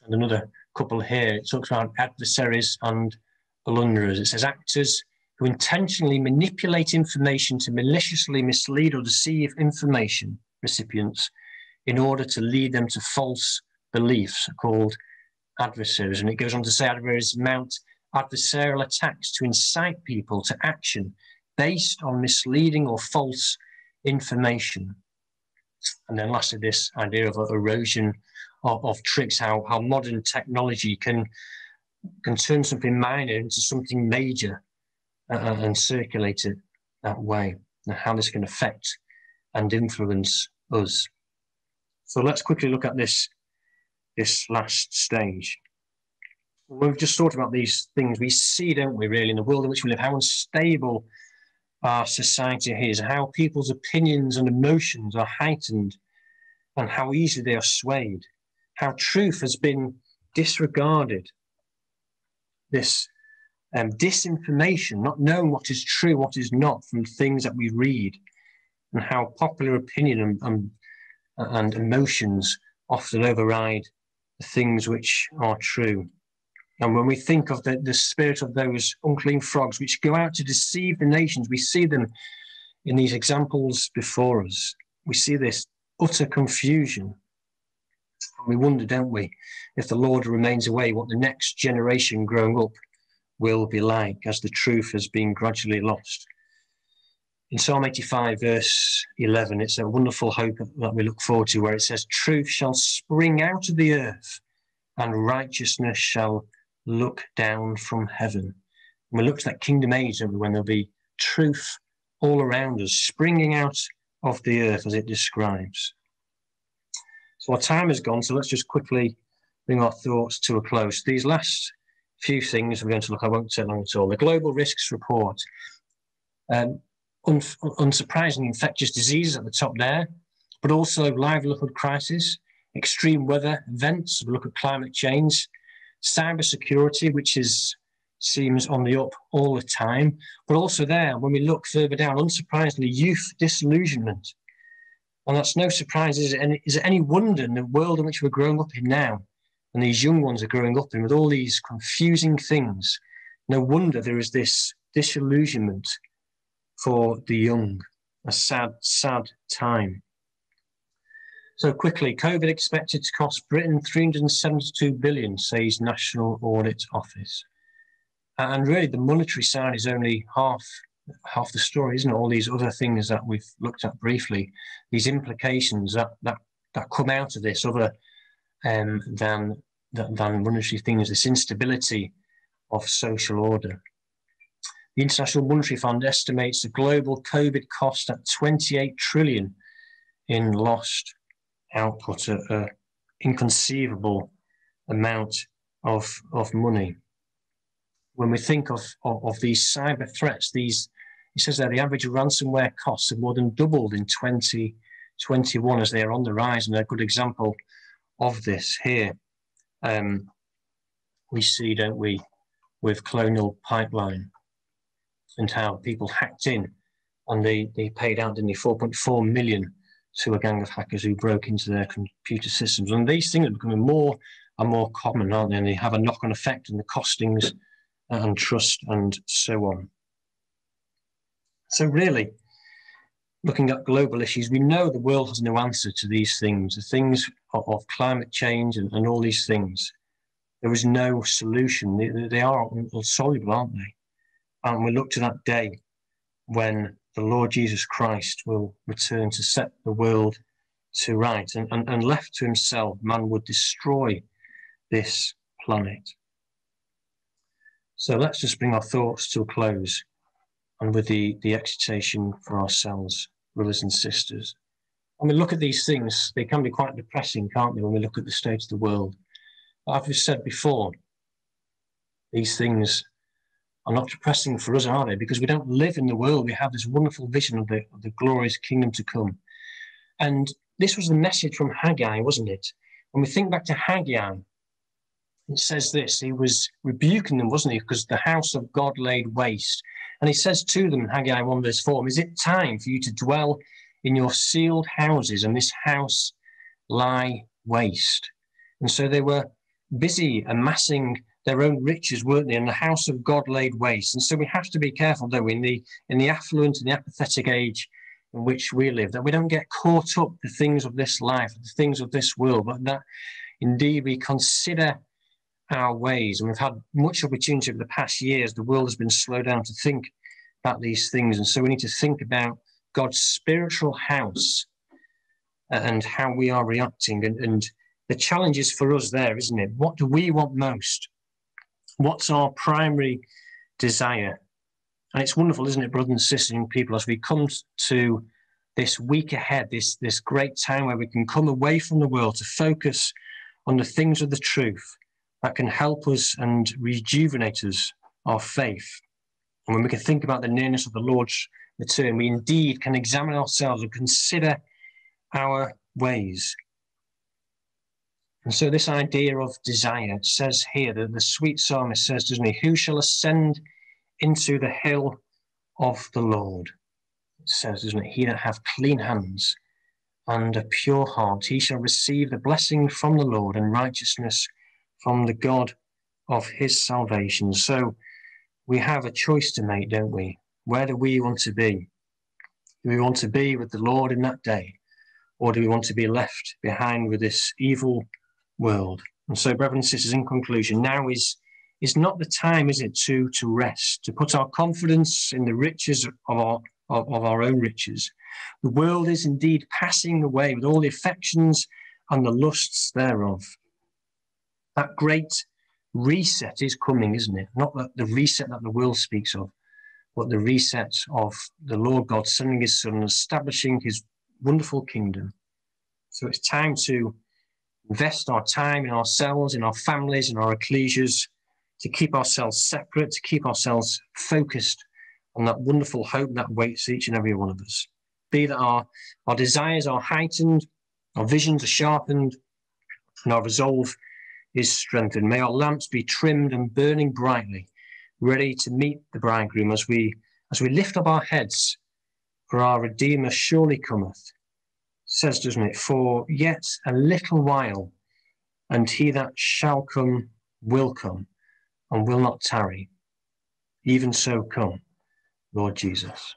And another couple here, it talks about adversaries and blunderers. It says actors who intentionally manipulate information to maliciously mislead or deceive information recipients in order to lead them to false beliefs are called adversaries. And it goes on to say adversaries mount adversarial attacks to incite people to action based on misleading or false information. And then lastly, this idea of erosion of tricks, how modern technology can turn something minor into something major and circulate it that way, and how this can affect and influence us. So let's quickly look at this last stage. When we've just thought about these things, we see, don't we, really, in the world in which we live, how unstable our society is, how people's opinions and emotions are heightened, and how easily they are swayed, how truth has been disregarded. This disinformation, not knowing what is true, what is not, from things that we read, and how popular opinion and emotions often override the things which are true. And when we think of the spirit of those unclean frogs which go out to deceive the nations, we see them in these examples before us. We see this utter confusion. And we wonder, don't we, if the Lord remains away, what the next generation growing up will be like as the truth has been gradually lost. In Psalm 85, verse 11, it's a wonderful hope that we look forward to, where it says, "Truth shall spring out of the earth, and righteousness shall look down from heaven." And we look to that kingdom age, don't we, when there'll be truth all around us, springing out of the earth, as it describes. So our time is gone, so let's just quickly bring our thoughts to a close. These last few things we're going to look at won't take long at all. The Global Risks Report. Unsurprisingly, infectious diseases at the top there, but also livelihood crisis, extreme weather events, we look at climate change, cybersecurity, which seems on the up all the time, but also there, when we look further down, unsurprisingly, youth disillusionment. And that's no surprise, is it? And is it any wonder in the world in which we're growing up in now, and these young ones are growing up in, with all these confusing things, no wonder there is this disillusionment for the young. A sad, sad time. So quickly, COVID expected to cost Britain $372 billion, says National Audit Office. And really, the monetary side is only half the story, isn't it? All these other things that we've looked at briefly, these implications that come out of this, other than monetary things, this instability of social order. The International Monetary Fund estimates the global COVID cost at 28 trillion in lost output, an inconceivable amount of money. When we think of these cyber threats, these, it says there the average ransomware costs have more than doubled in 2021 as they are on the rise, and a good example of this here. We see, don't we, with Colonial Pipeline and how people hacked in and they paid out, didn't they, 4.4 million to a gang of hackers who broke into their computer systems. And these things are becoming more and more common, aren't they? And they have a knock-on effect on the costings and trust and so on. So really, looking at global issues, we know the world has no answer to these things, the things of climate change and all these things. There is no solution. They are insoluble, aren't they? And we look to that day when the Lord Jesus Christ will return to set the world to right. And left to himself, man would destroy this planet. So let's just bring our thoughts to a close, and with the exhortation for ourselves, brothers and sisters. When we look at these things, they can be quite depressing, can't they, when we look at the state of the world. But as we've said before, these things are not depressing for us, are they? Because we don't live in the world. We have this wonderful vision of the glorious kingdom to come. And this was the message from Haggai, wasn't it? When we think back to Haggai, it says this, he was rebuking them, wasn't he? Because the house of God laid waste. And he says to them, Haggai 1 verse 4, is it time for you to dwell in your sealed houses and this house lie waste? And so they were busy amassing their own riches, weren't they? And the house of God laid waste. And so we have to be careful, don't we, in the affluent and the apathetic age in which we live, that we don't get caught up in the things of this life, the things of this world, but that indeed we consider our ways. And we've had much opportunity over the past years. The world has been slowed down to think about these things. And so we need to think about God's spiritual house and how we are reacting. And the challenge is for us there, isn't it? What do we want most? What's our primary desire? And it's wonderful, isn't it, brothers and sisters, young people, as we come to this week ahead, this great time where we can come away from the world to focus on the things of the truth that can help us and rejuvenate us, our faith. And when we can think about the nearness of the Lord's return, we indeed can examine ourselves and consider our ways. And so this idea of desire says here, that the sweet psalmist says, doesn't he, who shall ascend into the hill of the Lord? It says, doesn't it, he that hath clean hands and a pure heart, he shall receive the blessing from the Lord and righteousness from the God of his salvation. So we have a choice to make, don't we? Where do we want to be? Do we want to be with the Lord in that day? Or do we want to be left behind with this evil world? And so, brethren and sisters, in conclusion, now is not the time, is it, to rest, to put our confidence in the riches of our own riches. The world is indeed passing away with all the affections and the lusts thereof. That great reset is coming, isn't it? Not the reset that the world speaks of, but the reset of the Lord God sending his Son and establishing his wonderful kingdom. So it's time to invest our time in ourselves, in our families, in our ecclesias, to keep ourselves separate, to keep ourselves focused on that wonderful hope that awaits each and every one of us. Be that our desires are heightened, our visions are sharpened, and our resolve is strengthened. May our lamps be trimmed and burning brightly, ready to meet the bridegroom as we lift up our heads, for our Redeemer surely cometh. Says, doesn't it, for yet a little while, and he that shall come, and will not tarry. Even so come, Lord Jesus.